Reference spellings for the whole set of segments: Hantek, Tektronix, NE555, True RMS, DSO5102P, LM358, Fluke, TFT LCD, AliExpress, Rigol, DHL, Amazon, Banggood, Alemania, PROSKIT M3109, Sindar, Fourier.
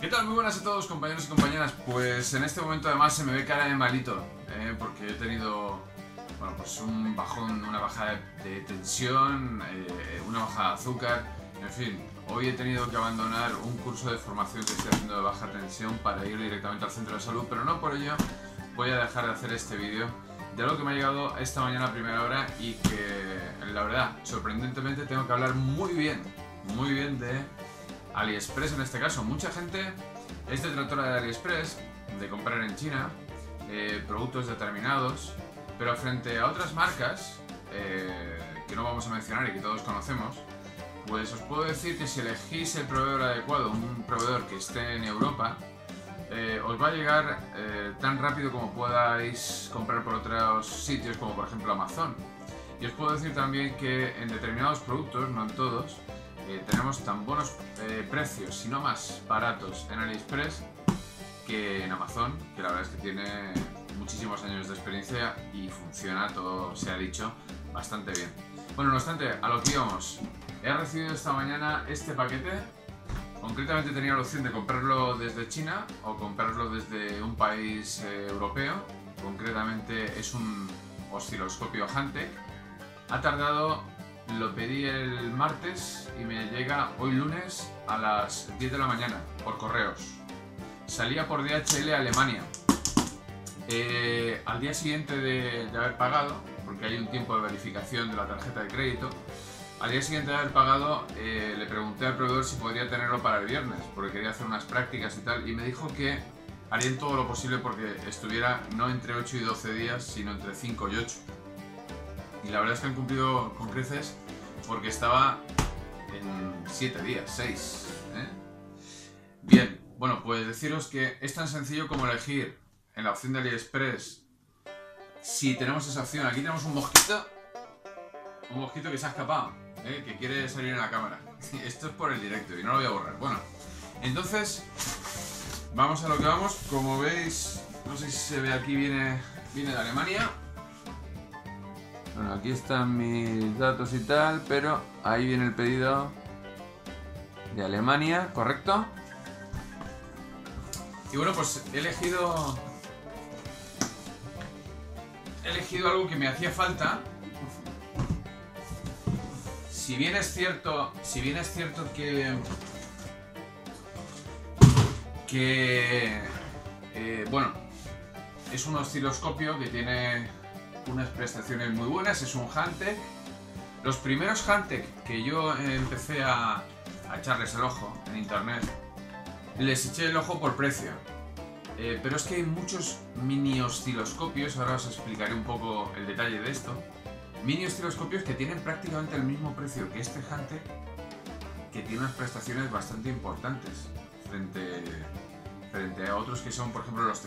¿Qué tal? Muy buenas a todos, compañeros y compañeras. Pues en este momento además se me ve cara de malito, porque he tenido, bueno, pues un bajón, una bajada de tensión, una bajada de azúcar, en fin. Hoy he tenido que abandonar un curso de formación que estoy haciendo de baja tensión para ir directamente al centro de salud, pero no por ello voy a dejar de hacer este vídeo de algo que me ha llegado esta mañana a primera hora y que, la verdad, sorprendentemente tengo que hablar muy bien de AliExpress en este caso. Mucha gente es detractora de AliExpress, de comprar en China productos determinados, pero frente a otras marcas que no vamos a mencionar y que todos conocemos, pues os puedo decir que si elegís el proveedor adecuado, un proveedor que esté en Europa, os va a llegar tan rápido como podáis comprar por otros sitios, como por ejemplo Amazon. Y os puedo decir también que en determinados productos, no en todos, tenemos tan buenos precios, si no más baratos en AliExpress que en Amazon, que la verdad es que tiene muchísimos años de experiencia y funciona, todo se ha dicho, bastante bien. Bueno, no obstante, a lo que íbamos. He recibido esta mañana este paquete. Concretamente tenía la opción de comprarlo desde China o comprarlo desde un país europeo. Concretamente es un osciloscopio Hantek. Ha tardado, lo pedí el martes y me llega hoy lunes a las 10 de la mañana por correos. Salía por DHL a Alemania. Al día siguiente de haber pagado, porque hay un tiempo de verificación de la tarjeta de crédito, al día siguiente de haber pagado, le pregunté al proveedor si podría tenerlo para el viernes, porque quería hacer unas prácticas y tal, y me dijo que harían todo lo posible porque estuviera no entre 8 y 12 días, sino entre 5 y 8. Y la verdad es que han cumplido con creces, porque estaba en 7 días, 6. Bien, bueno, pues deciros que es tan sencillo como elegir en la opción de AliExpress. Si tenemos esa opción, aquí tenemos un mosquito que se ha escapado. Que quiere salir en la cámara. Esto es por el directo y no lo voy a borrar. Bueno, entonces vamos a lo que vamos. Como veis, no sé si se ve aquí, viene de Alemania. Bueno, aquí están mis datos y tal, pero ahí viene el pedido de Alemania, ¿correcto? Y bueno, pues he elegido algo que me hacía falta. Si bien es cierto que bueno, es un osciloscopio que tiene unas prestaciones muy buenas, es un Hantek. Los primeros Hantek que yo empecé a echarles el ojo en internet, les eché el ojo por precio. Pero es que hay muchos mini osciloscopios, ahora os explicaré un poco el detalle de esto. Mini osciloscopios que tienen prácticamente el mismo precio que este Hantek, que tiene unas prestaciones bastante importantes frente a otros que son, por ejemplo, los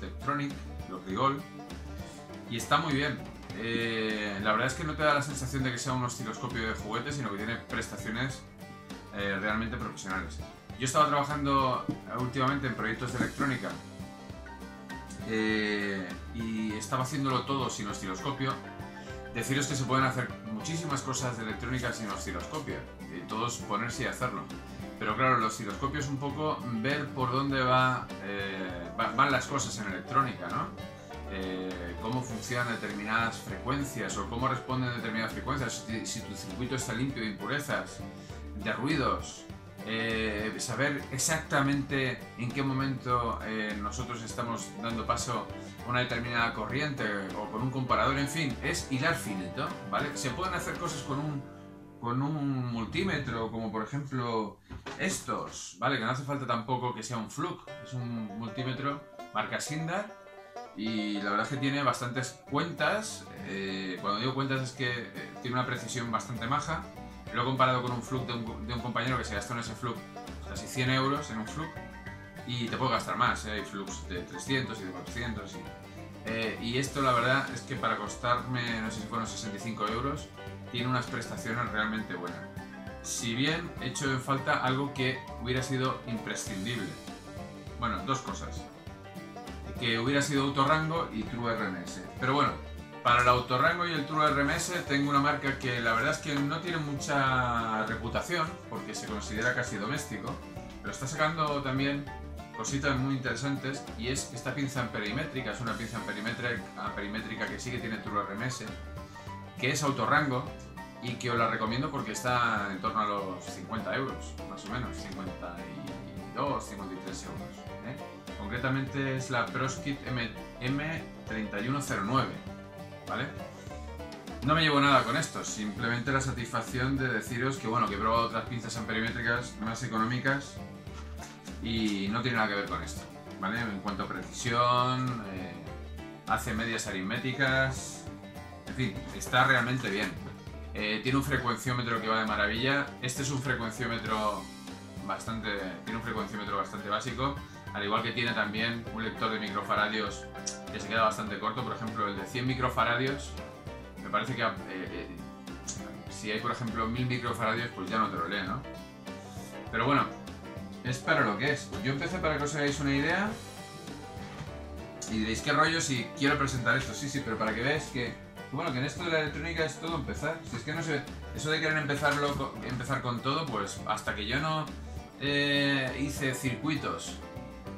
Tektronix, los Rigol, y está muy bien. La verdad es que no te da la sensación de que sea un osciloscopio de juguete, sino que tiene prestaciones realmente profesionales. Yo estaba trabajando últimamente en proyectos de electrónica y estaba haciéndolo todo sin osciloscopio. Deciros que se pueden hacer muchísimas cosas de electrónica sin osciloscopio, y todos ponerse y hacerlo. Pero claro, el osciloscopio es un poco ver por dónde van las cosas en electrónica, ¿no? Cómo funcionan determinadas frecuencias o cómo responden determinadas frecuencias, si tu circuito está limpio de impurezas, de ruidos, saber exactamente en qué momento nosotros estamos dando paso a una determinada corriente o con un comparador, en fin, es hilar finito, ¿vale? Se pueden hacer cosas con un multímetro, como por ejemplo estos, ¿vale? Que no hace falta tampoco que sea un Fluke, es un multímetro marca Sindar y la verdad es que tiene bastantes cuentas, cuando digo cuentas es que tiene una precisión bastante maja. Lo he comparado con un Fluke de un compañero que se gastó en ese Fluke casi 100 euros en un Fluke, y te puedo gastar más, hay Flukes de 300 y de 400 y esto la verdad es que para costarme, no sé si fueron 65 euros, tiene unas prestaciones realmente buenas. Si bien he hecho en falta algo que hubiera sido imprescindible, bueno, dos cosas, que hubiera sido autorrango y True RMS, pero bueno, para el autorrango y el True RMS tengo una marca que la verdad es que no tiene mucha reputación porque se considera casi doméstico, Pero está sacando también cositas muy interesantes, y es esta pinza amperimétrica, es una pinza amperimétrica que sí que tiene turbo RMS, que es autorrango y que os la recomiendo porque está en torno a los 50 euros, más o menos, 52, 53 euros. Concretamente es la PROSKIT M3109, ¿vale? No me llevo nada con esto, simplemente la satisfacción de deciros que bueno, que he probado otras pinzas amperimétricas más económicas y no tiene nada que ver con esto, ¿vale? En cuanto a precisión, hace medias aritméticas, en fin, está realmente bien. Tiene un frecuenciómetro que va de maravilla. Este es un frecuenciómetro bastante, tiene un frecuenciómetro bastante básico, al igual que tiene también un lector de microfaradios que se queda bastante corto. Por ejemplo, el de 100 microfaradios. Me parece que si hay, por ejemplo, 1000 microfaradios, pues ya no te lo lee, ¿no? Pero bueno, es para lo que es. Yo empecé para que os hagáis una idea y diréis qué rollo si quiero presentar esto. Sí, sí, pero para que veáis que, bueno, que en esto de la electrónica es todo empezar. Si es que no sé, eso de querer empezar con todo, pues hasta que yo no hice circuitos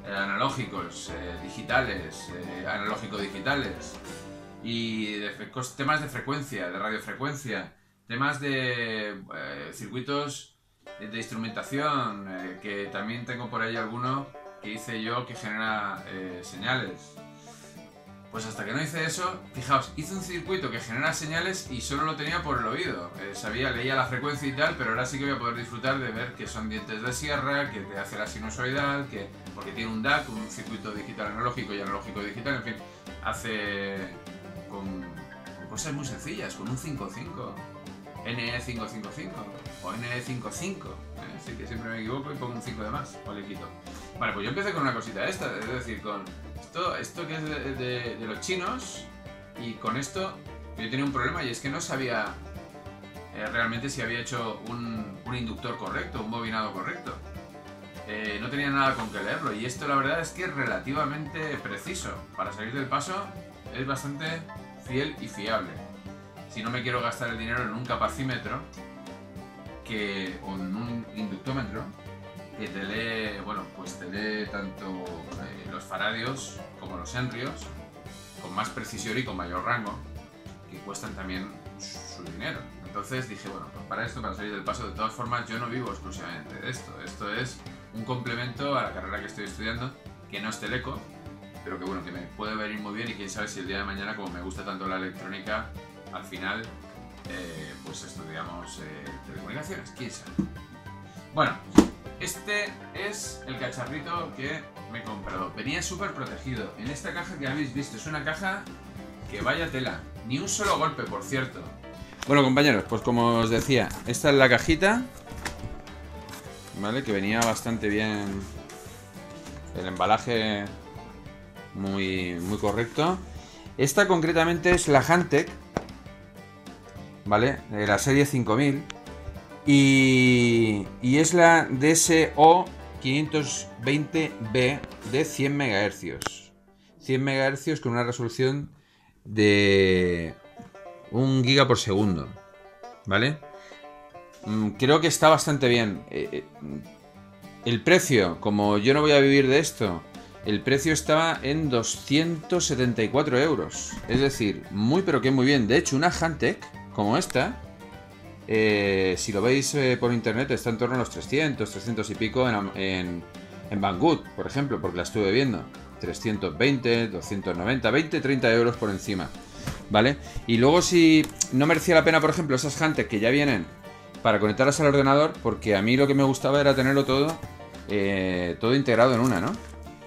analógicos, digitales, analógico-digitales, y temas de frecuencia, de radiofrecuencia, temas de circuitos de instrumentación, que también tengo por ahí alguno que hice yo que genera señales. Pues hasta que no hice eso, fijaos, hice un circuito que genera señales y solo lo tenía por el oído. Sabía, leía la frecuencia y tal, pero ahora sí que voy a poder disfrutar de ver que son dientes de sierra, que te hace la sinusoidal, que porque tiene un DAC, un circuito digital analógico y analógico digital, en fin, hace... Con cosas muy sencillas, con un 5.5, NE555 o NE55, así que siempre me equivoco y pongo un 5 de más o le quito. Vale, pues yo empecé con una cosita esta, es decir, con esto que es de los chinos, y con esto yo tenía un problema, y es que no sabía realmente si había hecho un inductor correcto, un bobinado correcto. No tenía nada con que leerlo, y esto la verdad es que es relativamente preciso para salir del paso. Es bastante fiel y fiable. Si no me quiero gastar el dinero en un capacímetro o en un inductómetro que te lee, bueno, pues te lee tanto los faradios como los henrios con más precisión y con mayor rango, que cuestan también su dinero. Entonces dije, bueno, pues para esto, para salir del paso, de todas formas yo no vivo exclusivamente de esto. Esto es un complemento a la carrera que estoy estudiando, que no es teleco, pero que bueno, que me puede venir muy bien, y quién sabe si el día de mañana, como me gusta tanto la electrónica, al final pues estudiamos telecomunicaciones, quién sabe. Bueno, este es el cacharrito que me he comprado. Venía súper protegido en esta caja que habéis visto, es una caja que vaya tela, ni un solo golpe, por cierto. Bueno, compañeros, pues como os decía, esta es la cajita, ¿vale? Que venía bastante bien, el embalaje muy correcto. Esta concretamente es la Hantek, ¿vale? De la serie 5000, y es la DSO5102P de 100 MHz. 100 MHz con una resolución de 1 GB por segundo, ¿vale? Creo que está bastante bien. El precio, como yo no voy a vivir de esto, el precio estaba en 274 euros. Es decir, muy pero que muy bien. De hecho, una Hantek como esta, si lo veis por internet, está en torno a los 300, 300 y pico en Banggood, por ejemplo, porque la estuve viendo. 320, 290, 20, 30 euros por encima, ¿vale? Y luego, si no merecía la pena, por ejemplo, esas Hantek que ya vienen para conectarlas al ordenador, porque a mí lo que me gustaba era tenerlo todo integrado en una, ¿no?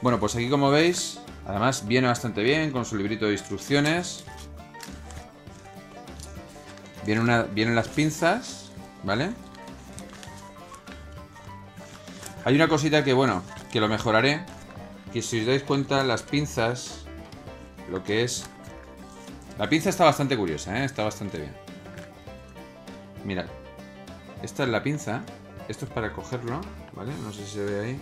Bueno, pues aquí, como veis, además viene bastante bien con su librito de instrucciones. Vienen las pinzas, ¿vale? Hay una cosita que, bueno, que lo mejoraré, que si os dais cuenta, las pinzas, lo que es... La pinza está bastante curiosa, ¿eh? Está bastante bien. Mirad, esta es la pinza, esto es para cogerlo, ¿vale? No sé si se ve ahí,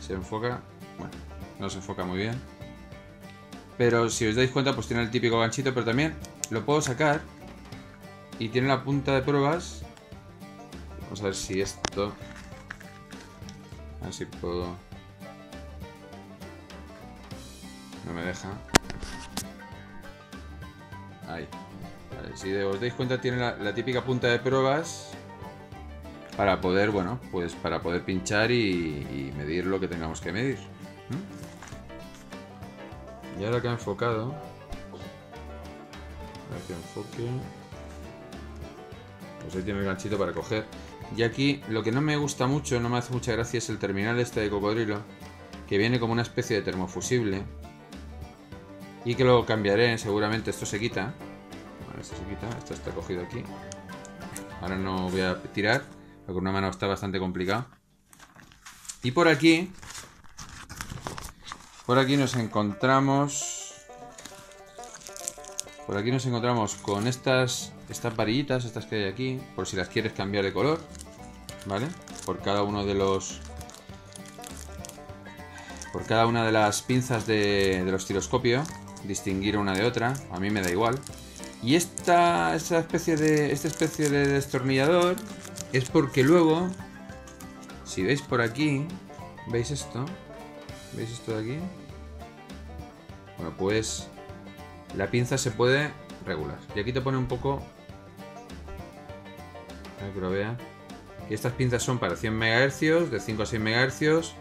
se enfoca... Bueno, no se enfoca muy bien, pero si os dais cuenta, pues tiene el típico ganchito, pero también lo puedo sacar y tiene la punta de pruebas. Vamos a ver si esto... A ver si puedo... No me deja. Ahí. Vale, si os dais cuenta, tiene la típica punta de pruebas para poder, bueno, pues para poder pinchar y medir lo que tengamos que medir. ¿Mm? Y ahora que ha enfocado, a ver que enfoque, pues ahí tiene el ganchito para coger. Y aquí lo que no me gusta mucho, no me hace mucha gracia, es el terminal este de cocodrilo, que viene como una especie de termofusible. Y que lo cambiaré, seguramente esto se quita. Vale, esto se quita, esto está cogido aquí. Ahora no voy a tirar, porque con una mano está bastante complicado. Y por aquí nos encontramos... Por aquí nos encontramos con estas varillitas, estas que hay aquí, por si las quieres cambiar de color, ¿vale? Por cada uno de los... Por cada una de las pinzas del osciloscopio, distinguir una de otra, a mí me da igual. Y esta especie de destornillador es porque luego, si veis por aquí, ¿veis esto de aquí? Bueno, pues la pinza se puede regular. Y aquí te pone un poco, a ver que lo vea. Y estas pinzas son para 100 MHz, de 5 a 6 MHz,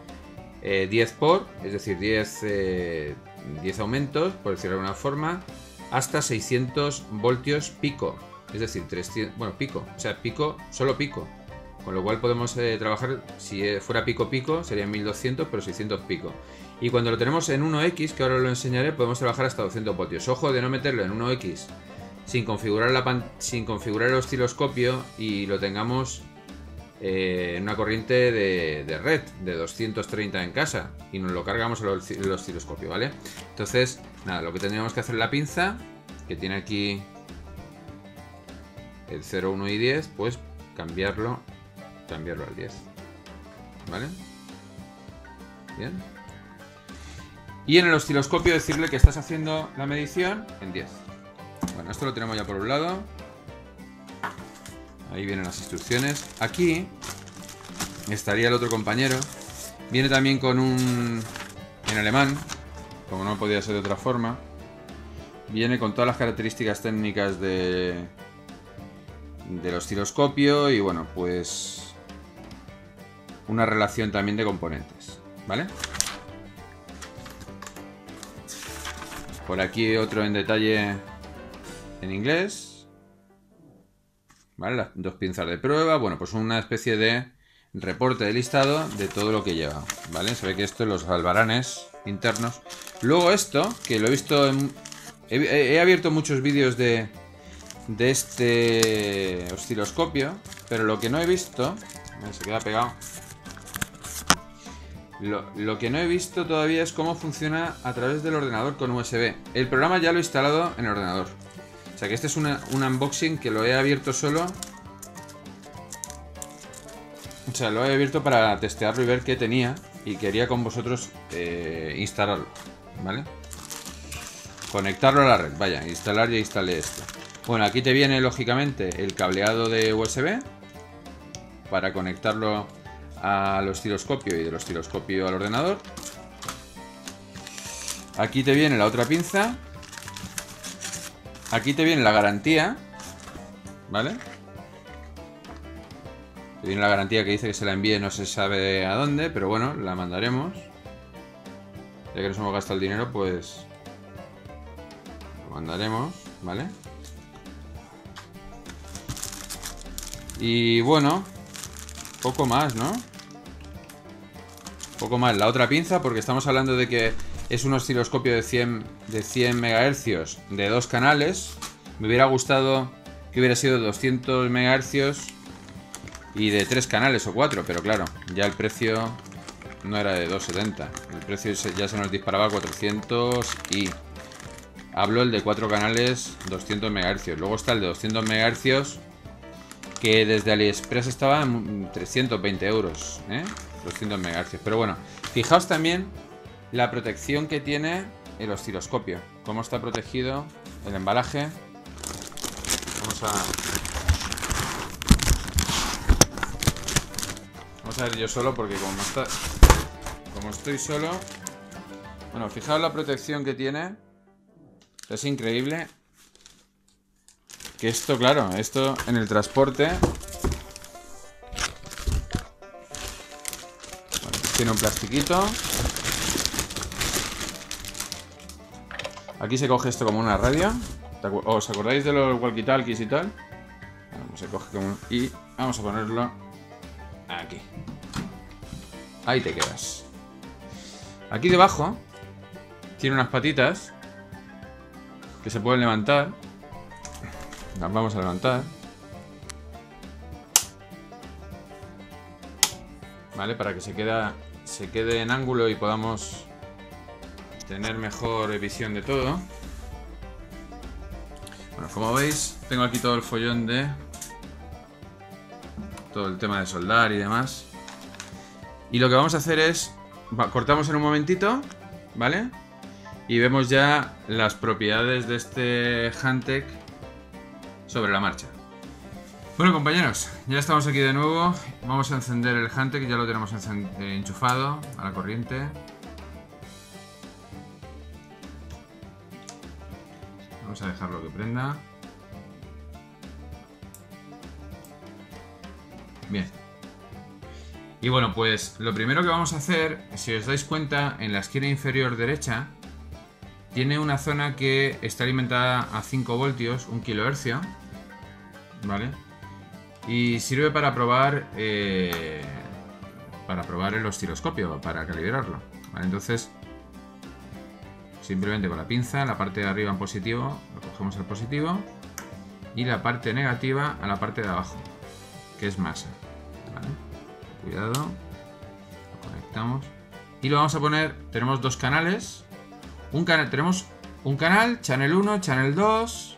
10 por, es decir, 10 aumentos, por decirlo de alguna forma, hasta 600 voltios pico, es decir, 300, bueno, pico, o sea, pico, solo pico, con lo cual podemos trabajar, si fuera pico, serían 1200, pero 600 pico. Y cuando lo tenemos en 1X, que ahora os lo enseñaré, podemos trabajar hasta 200 voltios. Ojo de no meterlo en 1X sin configurar el osciloscopio y lo tengamos en una corriente de red de 230 en casa y nos lo cargamos el osciloscopio, ¿vale? Entonces, nada, lo que tendríamos que hacer es la pinza, que tiene aquí el 0, 1 y 10, pues cambiarlo al 10, ¿vale? Bien. Y en el osciloscopio decirle que estás haciendo la medición en 10. Bueno, esto lo tenemos ya por un lado. Ahí vienen las instrucciones. Aquí estaría el otro compañero. Viene también con un... en alemán, como no podía ser de otra forma. Viene con todas las características técnicas del osciloscopio y bueno, pues una relación también de componentes, ¿vale? Por aquí otro en detalle en inglés. ¿Vale? Las dos pinzas de prueba, bueno, pues una especie de reporte de listado de todo lo que lleva, ¿vale? Se ve que esto es los albaranes internos. Luego esto, que lo he visto en... He abierto muchos vídeos de este osciloscopio, pero lo que no he visto... Se queda pegado. Lo que no he visto todavía es cómo funciona a través del ordenador con USB. El programa ya lo he instalado en el ordenador. O sea que este es un unboxing que lo he abierto solo. O sea, lo he abierto para testearlo y ver qué tenía. Y quería con vosotros instalarlo, ¿vale? Conectarlo a la red, vaya, instalar, ya instalé esto. Bueno, aquí te viene lógicamente el cableado de USB para conectarlo al osciloscopio y del osciloscopio al ordenador. Aquí te viene la otra pinza. Aquí te viene la garantía, ¿vale? Te viene la garantía que dice que se la envíe, no se sabe a dónde, pero bueno, la mandaremos. Ya que nos hemos gastado el dinero, pues lo mandaremos, ¿vale? Y bueno, poco más, ¿no? Poco más. La otra pinza, porque estamos hablando de que es un osciloscopio de 100 MHz de dos canales. Me hubiera gustado que hubiera sido 200 MHz y de tres canales o cuatro, pero claro, ya el precio no era de 270. El precio ya se nos disparaba a 400 y hablo el de cuatro canales 200 MHz. Luego está el de 200 MHz que desde AliExpress estaba en 320 euros, ¿eh? 200 MHz. Pero bueno, fijaos también la protección que tiene el osciloscopio, cómo está protegido el embalaje. Vamos a usar yo solo porque como estoy solo. Bueno, fijaos la protección que tiene. Es increíble. Que esto, claro, esto en el transporte... Bueno, tiene un plastiquito. Aquí se coge esto como una radio. ¿Os acordáis de los walkie-talkies y tal? Bueno, se coge como... Y vamos a ponerlo aquí. Ahí te quedas. Aquí debajo tiene unas patitas que se pueden levantar. Las vamos a levantar. Vale, para que se quede en ángulo y podamos tener mejor visión de todo. Bueno, como veis, tengo aquí todo el follón de... Todo el tema de soldar y demás. Y lo que vamos a hacer es... Cortamos en un momentito, ¿vale? Y vemos ya las propiedades de este Hantek sobre la marcha. Bueno, compañeros, ya estamos aquí de nuevo. Vamos a encender el Hantek, ya lo tenemos enchufado a la corriente. Vamos a dejarlo que prenda. Bien. Y bueno, pues lo primero que vamos a hacer, si os dais cuenta, en la esquina inferior derecha tiene una zona que está alimentada a 5 voltios, 1 kHz, ¿vale? Y sirve para probar el osciloscopio, para calibrarlo, ¿vale? Entonces, simplemente con la pinza, la parte de arriba en positivo, lo cogemos al positivo, y la parte negativa a la parte de abajo, que es masa, ¿vale? Cuidado, lo conectamos y lo vamos a poner, tenemos dos canales, tenemos un canal, channel 1, channel 2,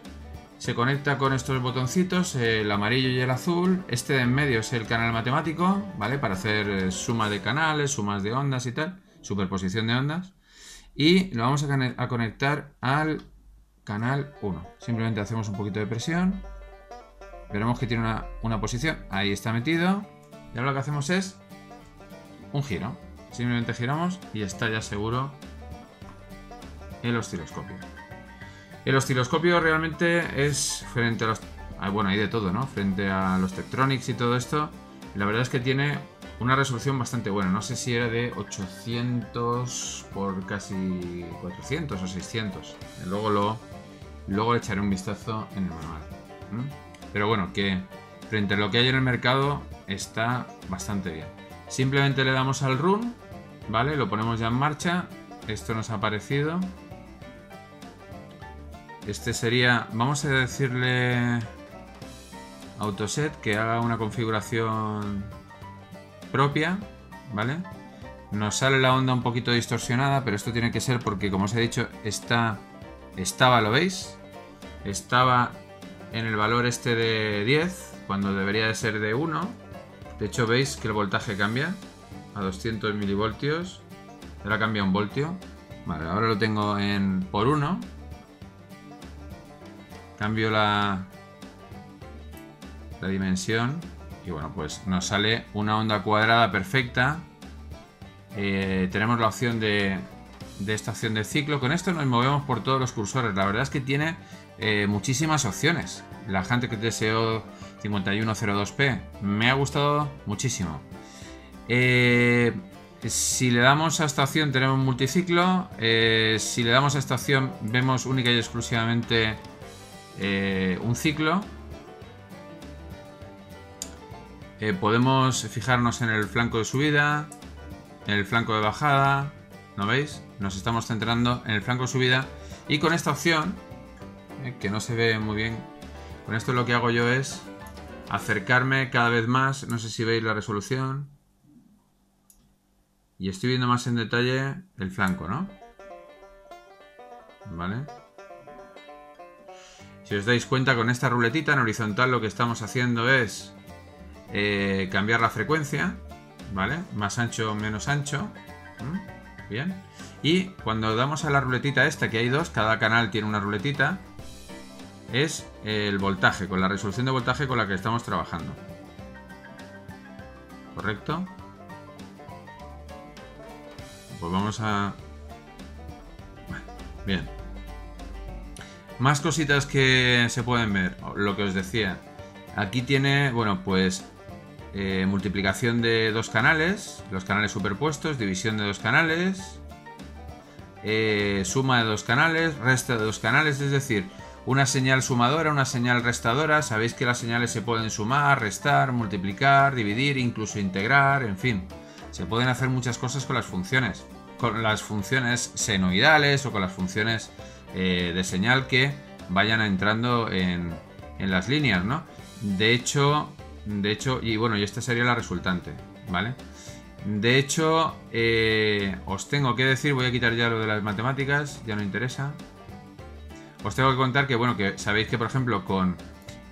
se conecta con estos botoncitos, el amarillo y el azul, este de en medio es el canal matemático, ¿vale? Para hacer suma de canales, sumas de ondas y tal, superposición de ondas, y lo vamos a conectar al canal 1, simplemente hacemos un poquito de presión, veremos que tiene una posición, ahí está metido. Y ahora lo que hacemos es un giro. Simplemente giramos y está ya seguro el osciloscopio. El osciloscopio realmente es frente a los... Bueno, hay de todo, ¿no? Frente a los Tektronix y todo esto. La verdad es que tiene una resolución bastante buena. No sé si era de 800 por casi 400 o 600. Luego le echaré un vistazo en el manual. Pero bueno, que frente a lo que hay en el mercado... Está bastante bien. Simplemente le damos al run, ¿vale? Lo ponemos ya en marcha. Esto nos ha aparecido. Este sería... Vamos a decirle... Autoset, que haga una configuración propia, ¿vale? Nos sale la onda un poquito distorsionada, pero esto tiene que ser porque, como os he dicho, estaba, ¿lo veis? Estaba en el valor este de 10, cuando debería de ser de 1. De hecho, veis que el voltaje cambia a 200 milivoltios. Ahora cambia un voltio. Vale, ahora lo tengo en por 1. Cambio la dimensión. Y bueno, pues nos sale una onda cuadrada perfecta. Tenemos la opción de esta opción de ciclo. Con esto nos movemos por todos los cursores. La verdad es que tiene muchísimas opciones. La Hantek DSO5102P me ha gustado muchísimo. Si le damos a esta opción tenemos multiciclo. Si le damos a esta opción vemos única y exclusivamente un ciclo. Podemos fijarnos en el flanco de subida, en el flanco de bajada. ¿No veis? Nos estamos centrando en el flanco de subida. Y con esta opción, que no se ve muy bien, con esto lo que hago yo es acercarme cada vez más, no sé si veis la resolución, y estoy viendo más en detalle el flanco, ¿no? Vale. Si os dais cuenta, con esta ruletita en horizontal lo que estamos haciendo es cambiar la frecuencia, ¿vale? Más ancho o menos ancho. Bien. Y cuando damos a la ruletita esta, que hay dos, cada canal tiene una ruletita, es el voltaje, con la resolución de voltaje con la que estamos trabajando. ¿Correcto? Pues vamos a... Bien. Más cositas que se pueden ver. Lo que os decía. Aquí tiene, bueno, pues... multiplicación de dos canales. Los canales superpuestos. División de dos canales. Suma de dos canales. Resta de dos canales. Es decir... Una señal sumadora, una señal restadora. Sabéis que las señales se pueden sumar, restar, multiplicar, dividir, incluso integrar, en fin. Se pueden hacer muchas cosas con las funciones. Con las funciones senoidales o con las funciones de señal que vayan entrando en las líneas, ¿no? De hecho, y bueno, y esta sería la resultante, ¿vale? De hecho, os tengo que decir, voy a quitar ya lo de las matemáticas, ya no interesa. Os tengo que contar que, bueno, que sabéis que, por ejemplo, con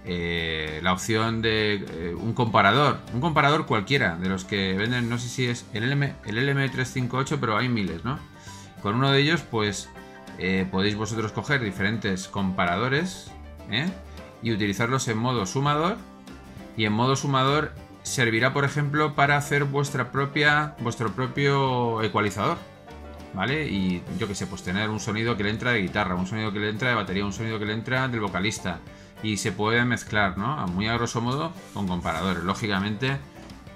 la opción de un comparador cualquiera, de los que venden, no sé si es el LM358, pero hay miles, ¿no? Con uno de ellos, pues, podéis vosotros coger diferentes comparadores, ¿eh? Y utilizarlos en modo sumador. Y en modo sumador servirá, por ejemplo, para hacer vuestro propio ecualizador. ¿Vale? Y yo que sé, pues tener un sonido que le entra de guitarra, un sonido que le entra de batería, un sonido que le entra del vocalista. Y se puede mezclar, ¿no? Muy a grosso modo con comparadores. Lógicamente,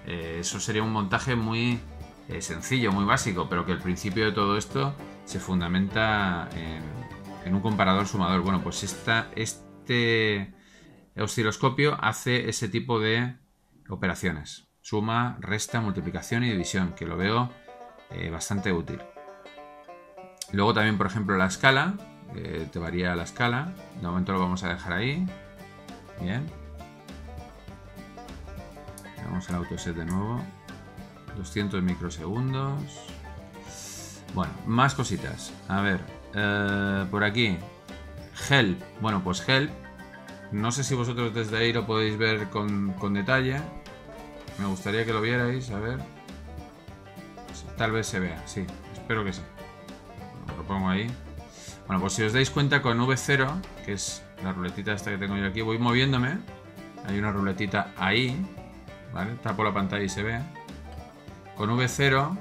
eso sería un montaje muy sencillo, muy básico, pero que el principio de todo esto se fundamenta en un comparador sumador. Bueno, pues este osciloscopio hace ese tipo de operaciones. Suma, resta, multiplicación y división, que lo veo bastante útil. Luego también, por ejemplo, la escala, te varía la escala, de momento lo vamos a dejar ahí, bien. Vamos al autoset de nuevo, 200 microsegundos, bueno, más cositas, a ver, por aquí, help, bueno, pues help, no sé si vosotros desde ahí lo podéis ver con detalle, me gustaría que lo vierais, a ver, tal vez se vea, sí, espero que sí. Pongo ahí. Bueno, pues si os dais cuenta con V0, que es la ruletita esta que tengo yo aquí, voy moviéndome. Hay una ruletita ahí, ¿vale? Tapo la pantalla y se ve. Con V0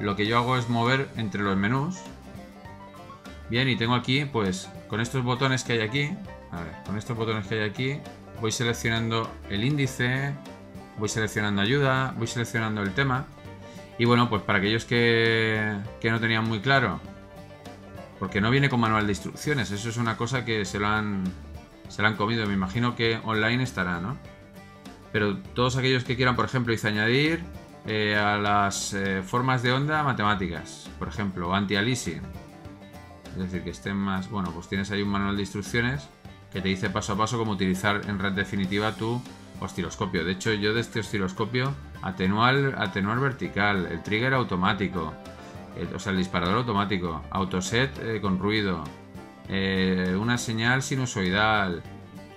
lo que yo hago es mover entre los menús. Bien, y tengo aquí, pues, con estos botones que hay aquí, a ver, con estos botones que hay aquí, voy seleccionando el índice, voy seleccionando ayuda, voy seleccionando el tema. Y bueno, pues para aquellos que no tenían muy claro, porque no viene con manual de instrucciones, eso es una cosa que se la han comido, me imagino que online estará, ¿no? Pero todos aquellos que quieran, por ejemplo, dice añadir a las formas de onda matemáticas, por ejemplo, anti-aliasing, es decir, que estén más... Bueno, pues tienes ahí un manual de instrucciones que te dice paso a paso cómo utilizar en red definitiva tu osciloscopio. De hecho, yo de este osciloscopio atenuar vertical, el trigger automático, o sea, el disparador automático, autoset con ruido, una señal sinusoidal,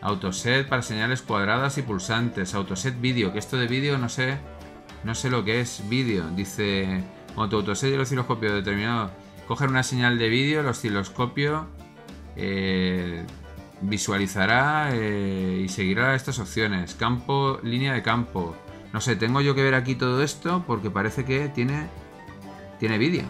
autoset para señales cuadradas y pulsantes, autoset vídeo, que esto de vídeo no sé lo que es vídeo. Dice, cuando tu autoset y el osciloscopio determinado cogen una señal de vídeo, el osciloscopio visualizará y seguirá estas opciones, campo, línea de campo. No sé, tengo yo que ver aquí todo esto porque parece que tiene vídeo.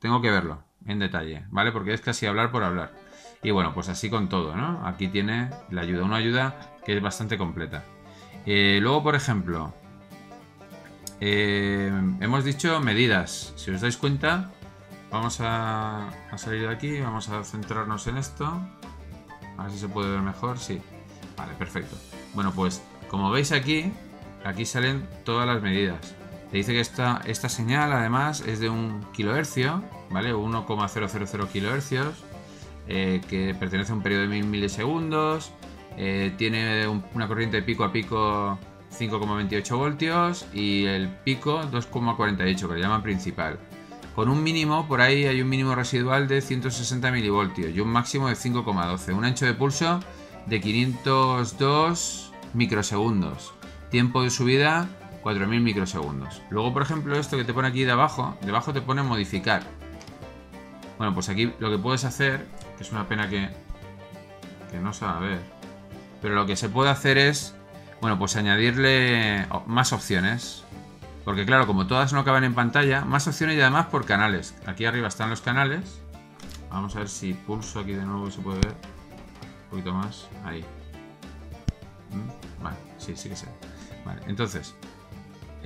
Tengo que verlo en detalle, ¿vale? Porque es casi hablar por hablar. Y bueno, pues así con todo, ¿no? Aquí tiene la ayuda, una ayuda que es bastante completa. Luego, por ejemplo, hemos dicho medidas. Si os dais cuenta, vamos a salir de aquí, vamos a centrarnos en esto. A ver si se puede ver mejor, sí. Vale, perfecto. Bueno, pues como veis aquí salen todas las medidas. Te dice que esta señal además es de 1 kilohercio, ¿vale? 1,000 kilohercios, que pertenece a un periodo de 1000 milisegundos, tiene una corriente de pico a pico 5,28 voltios y el pico 2,48, que le llaman principal. Con un mínimo, por ahí hay un mínimo residual de 160 milivoltios y un máximo de 5,12. Un ancho de pulso de 502 microsegundos. Tiempo de subida 4000 microsegundos. Luego, por ejemplo, esto que te pone aquí debajo te pone modificar. Bueno, pues aquí lo que puedes hacer, que es una pena que no se va a ver, pero lo que se puede hacer es... Bueno, pues añadirle más opciones. Porque claro, como todas no caben en pantalla, más opciones y además por canales. Aquí arriba están los canales. Vamos a ver si pulso aquí de nuevo y se puede ver. Un poquito más. Ahí. Vale, sí, sí que se ve. Vale, entonces. A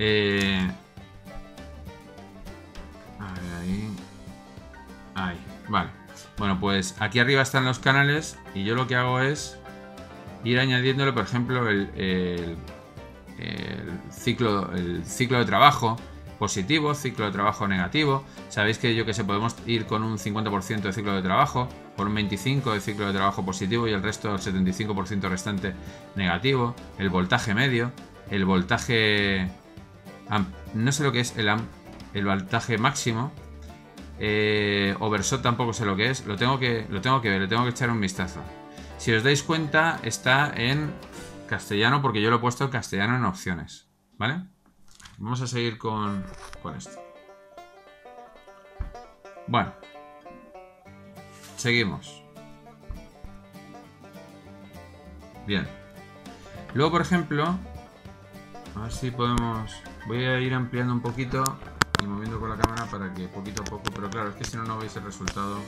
ver, ahí. Ahí, vale. Bueno, pues aquí arriba están los canales y yo lo que hago es ir añadiéndole, por ejemplo, el ciclo de trabajo positivo, ciclo de trabajo negativo. Sabéis que yo que sé, podemos ir con un 50% de ciclo de trabajo, con un 25% de ciclo de trabajo positivo y el resto, el 75% restante negativo. El voltaje medio, el voltaje... no sé lo que es el amp, el voltaje máximo. Overshot tampoco sé lo que es. Lo tengo que ver, le tengo que echar un vistazo. Si os dais cuenta, está en castellano porque yo lo he puesto en castellano en opciones, ¿vale? Vamos a seguir con esto. Bueno, seguimos. Bien. Luego, por ejemplo, a ver si podemos... Voy a ir ampliando un poquito y moviendo con la cámara para que poquito a poco... Pero claro, es que si no, no veis el resultado.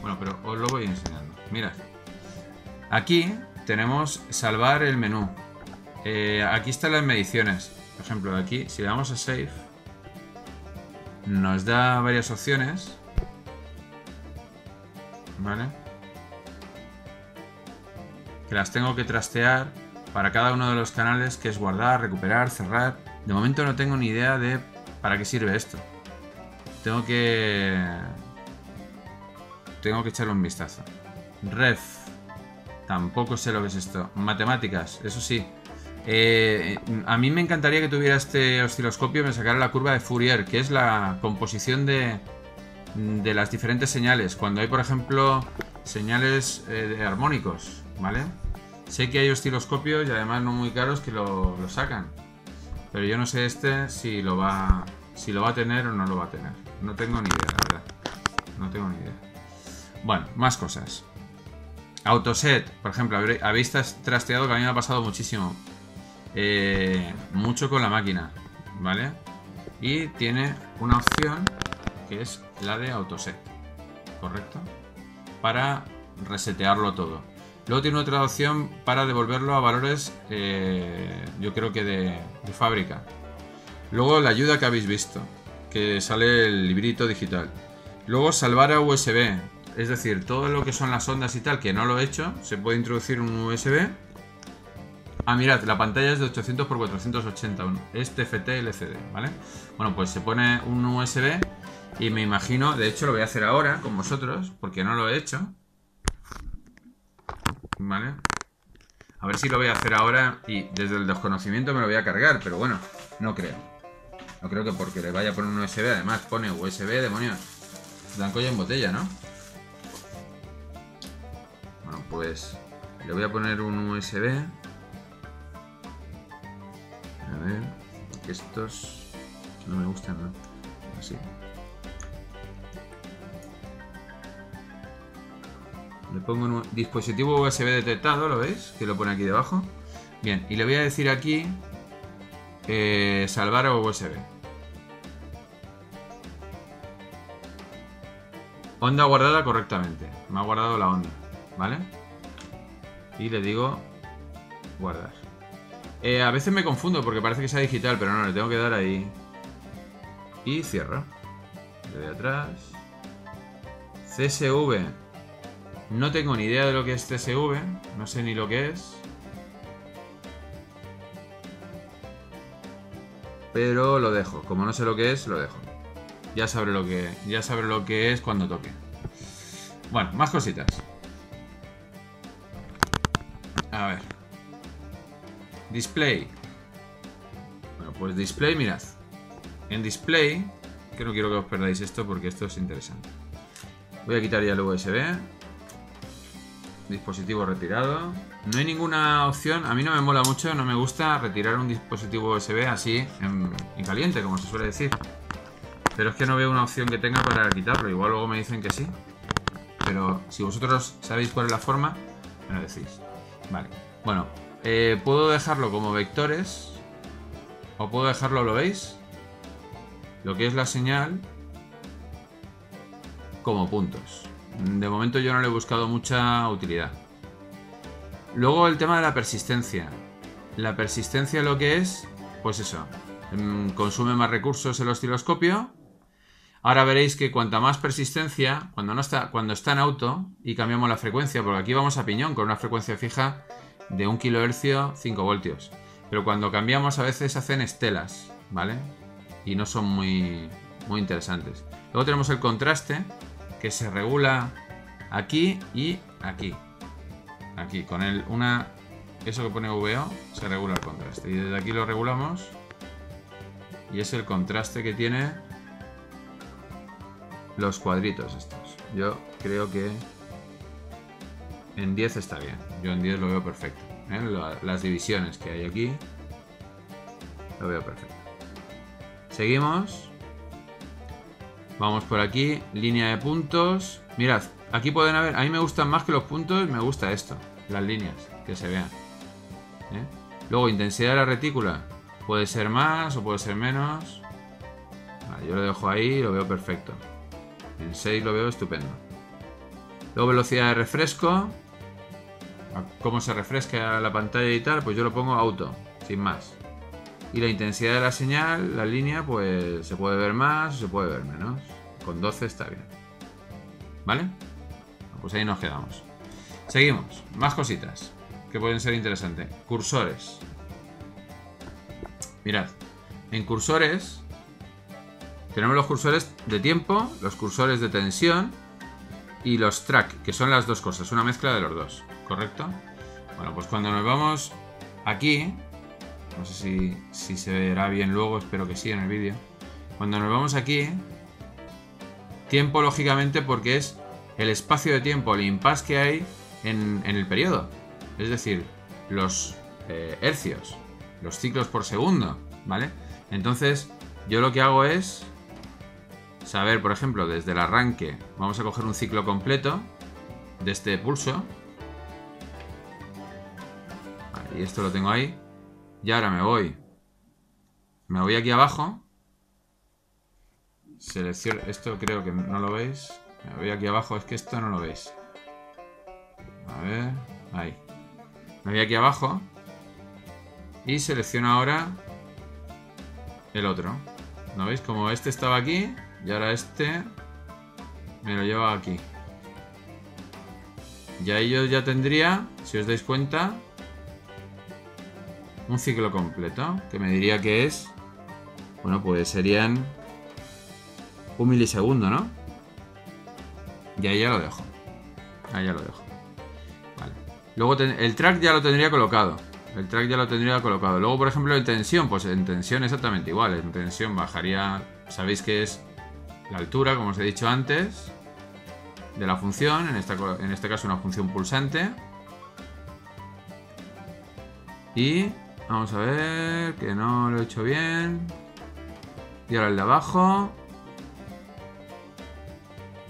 Bueno, pero os lo voy enseñando. Mirad. Aquí tenemos salvar el menú. Aquí están las mediciones. Por ejemplo, aquí, si le damos a Save, nos da varias opciones. ¿Vale? Que las tengo que trastear para cada uno de los canales, que es guardar, recuperar, cerrar. De momento no tengo ni idea de para qué sirve esto. Tengo que echarle un vistazo. Ref. Tampoco sé lo que es esto. Matemáticas, eso sí. A mí me encantaría que tuviera este osciloscopio y me sacara la curva de Fourier, que es la composición de las diferentes señales. Cuando hay, por ejemplo, señales de armónicos, ¿vale? Sé que hay osciloscopios y además no muy caros que lo sacan. Pero yo no sé este si lo va a tener o no lo va a tener. No tengo ni idea, la verdad. No tengo ni idea. Bueno, más cosas. Autoset, por ejemplo, habéis trasteado, que a mí me ha pasado muchísimo. Mucho con la máquina, ¿vale? Y tiene una opción que es la de autoset, ¿correcto? Para resetearlo todo. Luego tiene otra opción para devolverlo a valores, yo creo que de fábrica. Luego la ayuda que habéis visto, que sale el librito digital. Luego salvar a USB. Es decir, todo lo que son las ondas y tal, que no lo he hecho, se puede introducir un USB. Ah, mirad, la pantalla es de 800×480, es TFT LCD, ¿vale? Bueno, pues se pone un USB y me imagino, de hecho lo voy a hacer ahora con vosotros, porque no lo he hecho. ¿Vale? A ver si lo voy a hacer ahora y desde el desconocimiento me lo voy a cargar, pero bueno, no creo. No creo que porque le vaya a poner un USB, además pone USB, demonios. Blanco y en botella, ¿no? Bueno, pues le voy a poner un USB. A ver, estos no me gustan, ¿no? Así. Le pongo un dispositivo USB detectado, ¿lo veis? Que lo pone aquí debajo. Bien, y le voy a decir aquí salvar a USB. Onda guardada correctamente. Me ha guardado la onda. ¿Vale? Y le digo guardar. A veces me confundo porque parece que sea digital, pero no, le tengo que dar ahí. Y cierro. Le doy atrás. CSV. No tengo ni idea de lo que es CSV. No sé ni lo que es. Pero lo dejo. Como no sé lo que es, lo dejo. Ya sabré lo que es cuando toque. Bueno, más cositas. A ver. Display. Bueno, pues display, mirad. En display, que no quiero que os perdáis esto porque esto es interesante. Voy a quitar ya el USB. Dispositivo retirado. No hay ninguna opción. A mí no me mola mucho, no me gusta retirar un dispositivo USB así en caliente, como se suele decir. Pero es que no veo una opción que tenga para quitarlo. Igual luego me dicen que sí. Pero si vosotros sabéis cuál es la forma, me lo decís. Vale, bueno, Puedo dejarlo como vectores o puedo dejarlo, ¿lo veis? Lo que es la señal como puntos. De momento yo no le he buscado mucha utilidad. Luego el tema de la persistencia. La persistencia lo que es, pues eso, consume más recursos el osciloscopio. Ahora veréis que cuanta más persistencia, cuando está en auto y cambiamos la frecuencia, porque aquí vamos a piñón con una frecuencia fija de 1 kHz, 5 voltios. Pero cuando cambiamos a veces hacen estelas, ¿vale? Y no son muy interesantes. Luego tenemos el contraste, que se regula aquí y aquí. Aquí, con eso que pone VO, se regula el contraste. Y desde aquí lo regulamos. Y es el contraste que tiene los cuadritos estos. Yo creo que en 10 está bien. Yo en 10 lo veo perfecto. ¿Eh? Las divisiones que hay aquí lo veo perfecto. Seguimos. Vamos por aquí. Línea de puntos. Mirad, aquí pueden haber... A mí me gustan más que los puntos. Me gusta esto. Las líneas. Que se vean. ¿Eh? Luego, intensidad de la retícula. Puede ser más o puede ser menos. Vale, yo lo dejo ahí y lo veo perfecto. En 6 lo veo estupendo. Luego, velocidad de refresco. Cómo se refresca la pantalla y tal, pues yo lo pongo auto, sin más. Y la intensidad de la señal, la línea, pues se puede ver más o se puede ver menos. Con 12 está bien. ¿Vale? Pues ahí nos quedamos. Seguimos. Más cositas que pueden ser interesantes. Cursores. Mirad. En cursores tenemos los cursores de tiempo, los cursores de tensión y los track, que son las dos cosas, una mezcla de los dos, ¿correcto? Bueno, pues cuando nos vamos aquí, no sé si se verá bien luego, espero que sí en el vídeo. Cuando nos vamos aquí, tiempo lógicamente porque es el espacio de tiempo, el impas que hay en el periodo, es decir, los hercios, los ciclos por segundo, ¿vale? Entonces yo lo que hago es saber, por ejemplo, desde el arranque, vamos a coger un ciclo completo de este pulso. Vale, y esto lo tengo ahí. Y ahora me voy aquí abajo. Selecciono, esto creo que no lo veis. Me voy aquí abajo, es que esto no lo veis. A ver, ahí. Me voy aquí abajo y selecciono ahora el otro. ¿No veis? Como este estaba aquí y ahora este me lo lleva aquí. Y ahí yo ya tendría, si os dais cuenta, un ciclo completo, que me diría que es, bueno, pues serían 1 milisegundo, ¿no? Y ahí ya lo dejo. Ahí ya lo dejo. Vale. Luego el track ya lo tendría colocado. El track ya lo tendría colocado. Luego, por ejemplo, en tensión, pues en tensión exactamente igual. En tensión bajaría, sabéis que es la altura, como os he dicho antes, de la función. En este caso una función pulsante. Y vamos a ver, que no lo he hecho bien. Y ahora el de abajo.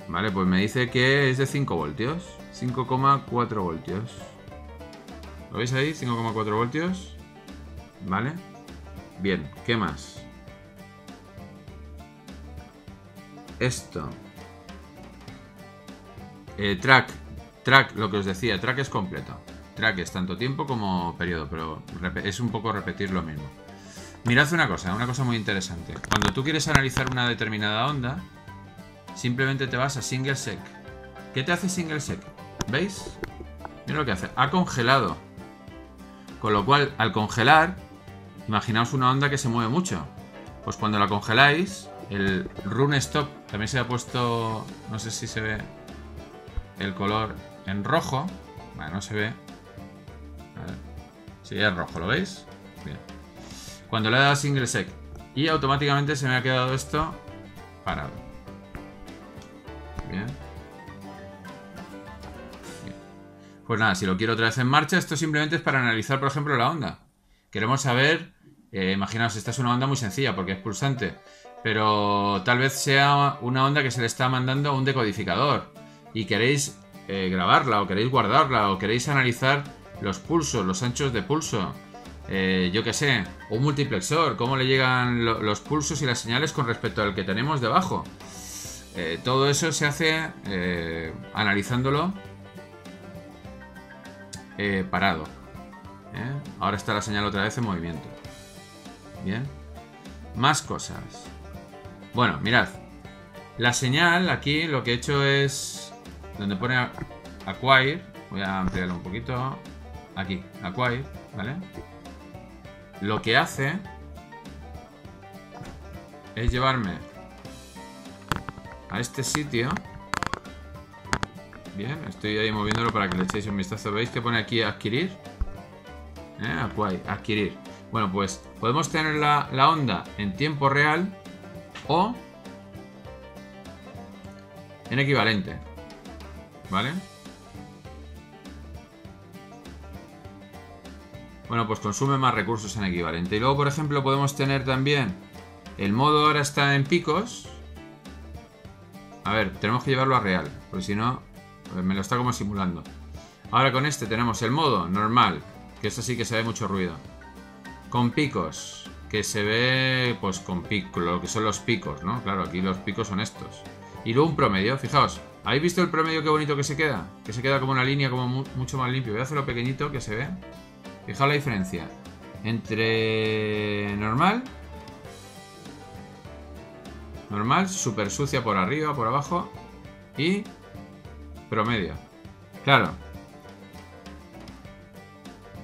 Vale, pues me dice que es de 5 voltios. 5,4 voltios. ¿Lo veis ahí? 5,4 voltios. Vale. Bien, ¿qué más? Esto. Track, lo que os decía. Track es completo. Track es tanto tiempo como periodo, pero es un poco repetir lo mismo. Mirad una cosa muy interesante. Cuando tú quieres analizar una determinada onda, simplemente te vas a single sec. ¿Qué te hace single sec? ¿Veis? Mira lo que hace. Ha congelado. Con lo cual, al congelar, imaginaos una onda que se mueve mucho. Pues cuando la congeláis, el run stop también se ha puesto, no sé si se ve el color en rojo. Vale, no se ve. Vale. Sí, es rojo, ¿lo veis? Bien. Cuando le he dado single sec y automáticamente se me ha quedado esto parado. Bien. Bien. Pues nada, si lo quiero otra vez en marcha, esto simplemente es para analizar, por ejemplo, la onda. Queremos saber, imaginaos, esta es una onda muy sencilla porque es pulsante, pero tal vez sea una onda que se le está mandando a un decodificador y queréis grabarla o queréis guardarla o queréis analizar los pulsos, los anchos de pulso, yo que sé, un multiplexor, cómo le llegan los pulsos y las señales con respecto al que tenemos debajo. Todo eso se hace analizándolo parado. Ahora está la señal otra vez en movimiento. Bien. Más cosas. Bueno, mirad. La señal, aquí lo que he hecho es... Donde pone acquire. Voy a ampliarlo un poquito. Aquí, acquire, ¿vale? Lo que hace es llevarme a este sitio. Bien, estoy ahí moviéndolo para que le echéis un vistazo. ¿Veis que pone aquí adquirir? Adquirir. Bueno, pues podemos tener la onda en tiempo real o en equivalente, ¿vale? Bueno, pues consume más recursos en equivalente. Y luego, por ejemplo, podemos tener también el modo ahora está en picos. A ver, tenemos que llevarlo a real, porque si no, me lo está como simulando. Ahora con este tenemos el modo normal, que esto sí que se ve mucho ruido. Con picos, que se ve pues con pico, lo que son los picos, ¿no? Claro, aquí los picos son estos. Y luego un promedio, fijaos. ¿Habéis visto el promedio qué bonito que se queda? Que se queda como una línea, como mucho más limpio. Voy a hacerlo pequeñito, que se ve. Fijaos la diferencia entre normal, súper sucia por arriba, por abajo, y promedio. Claro.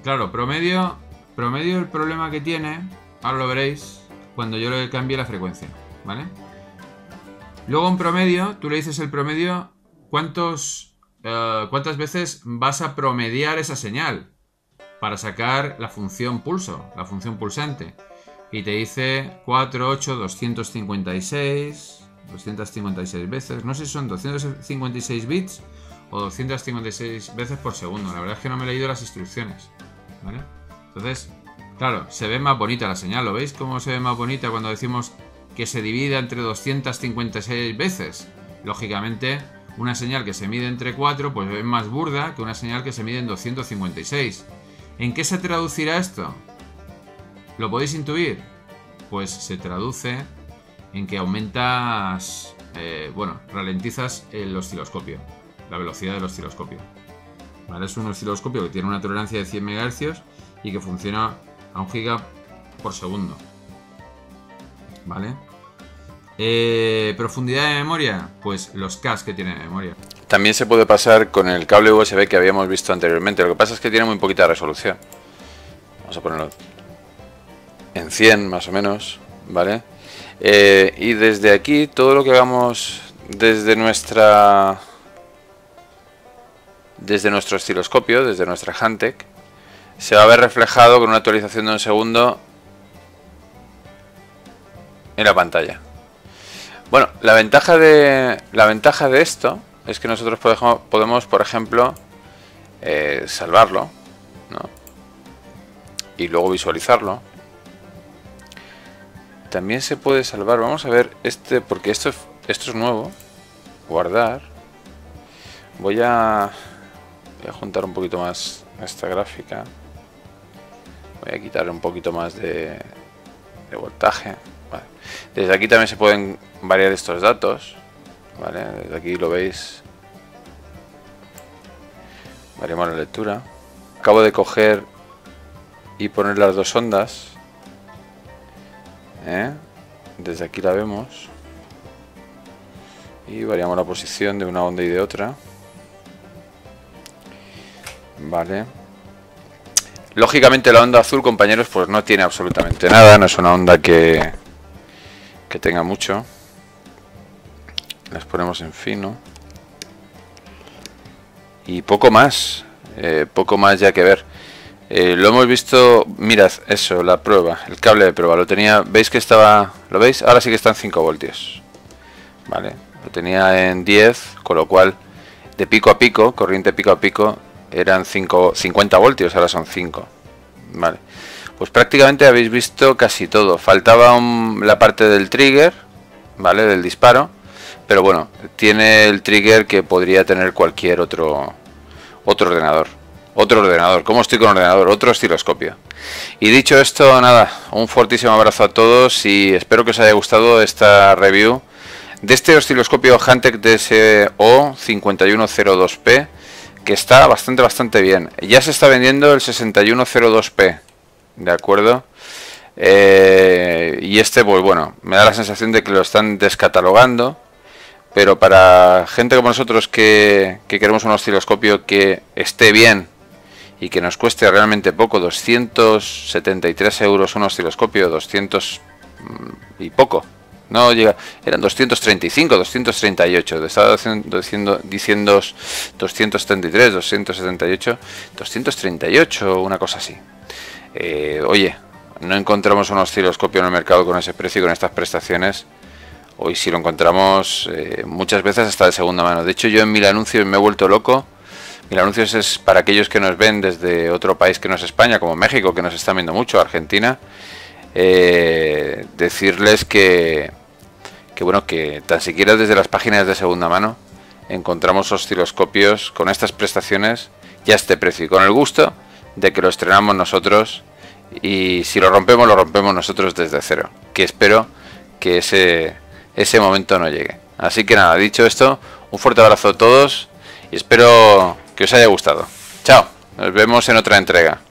Claro, promedio, el problema que tiene, ahora lo veréis, cuando yo le cambie la frecuencia, ¿vale? Luego en promedio, tú le dices el promedio, cuántas veces vas a promediar esa señal para sacar la función pulso, la función pulsante. Y te dice 4, 8, 256, 256 veces, no sé si son 256 bits o 256 veces por segundo. La verdad es que no me he leído las instrucciones, ¿vale? Entonces, claro, se ve más bonita la señal. ¿Lo veis cómo se ve más bonita cuando decimos que se divida entre 256 veces? Lógicamente, una señal que se mide entre 4 pues es más burda que una señal que se mide en 256. ¿En qué se traducirá esto? ¿Lo podéis intuir? Pues se traduce en que aumentas, ralentizas el osciloscopio, la velocidad del osciloscopio. ¿Vale? Es un osciloscopio que tiene una tolerancia de 100 MHz y que funciona a 1 giga por segundo. ¿Vale? Profundidad de memoria, pues los Ks que tiene de memoria. También se puede pasar con el cable USB que habíamos visto anteriormente. Lo que pasa es que tiene muy poquita resolución. Vamos a ponerlo en 100 más o menos, ¿vale? Y desde aquí todo lo que hagamos desde nuestra... desde nuestro osciloscopio, desde nuestra Hantek, se va a ver reflejado con una actualización de un segundo en la pantalla. Bueno, la ventaja de esto es que nosotros podemos por ejemplo, salvarlo, ¿no? Y luego visualizarlo. También se puede salvar, vamos a ver este, porque esto es nuevo. Guardar. Voy a juntar un poquito más esta gráfica. Voy a quitarle un poquito más de voltaje. Vale. Desde aquí también se pueden variar estos datos. Vale, desde aquí lo veis. Variamos la lectura. Acabo de coger y poner las dos ondas. Desde aquí la vemos. Y variamos la posición de una onda y de otra. Vale. Lógicamente la onda azul, compañeros, pues no tiene absolutamente nada. No es una onda que tenga mucho. Las ponemos en fino. Y poco más. Poco más ya que ver. Lo hemos visto. Mirad, eso, la prueba. El cable de prueba. Lo tenía. ¿Veis que estaba? ¿Lo veis? Ahora sí que está en 5 voltios. Vale. Lo tenía en 10. Con lo cual, de pico a pico, corriente pico a pico, eran 50 voltios, ahora son 5. Vale, pues prácticamente habéis visto casi todo. Faltaba la parte del trigger, ¿vale? Del disparo. Pero bueno, tiene el trigger que podría tener cualquier otro ordenador. otro ordenador, cómo estoy con ordenador, otro estiloscopio. Y dicho esto, nada, un fortísimo abrazo a todos y espero que os haya gustado esta review de este osciloscopio Hantek DSO5102P, que está bastante bien. Ya se está vendiendo el 6102P, ¿de acuerdo? Y este, pues bueno, me da la sensación de que lo están descatalogando, pero para gente como nosotros que queremos un osciloscopio que esté bien y que nos cueste realmente poco, 273 euros un osciloscopio, 200 y poco. No llega, eran 235, 238, te estaba diciendo 233, 278, 238, una cosa así. Oye, no encontramos un osciloscopio en el mercado con ese precio y con estas prestaciones. Hoy sí lo encontramos, muchas veces hasta de segunda mano. De hecho, yo en Mil Anuncios me he vuelto loco. Mil Anuncios es para aquellos que nos ven desde otro país que no es España, como México, que nos está viendo mucho, Argentina. Decirles que bueno, que tan siquiera desde las páginas de segunda mano encontramos osciloscopios con estas prestaciones y a este precio, y con el gusto de que lo estrenamos nosotros, y si lo rompemos, lo rompemos nosotros desde cero, que espero que ese momento no llegue. Así que nada, dicho esto, un fuerte abrazo a todos y espero que os haya gustado. Chao, nos vemos en otra entrega.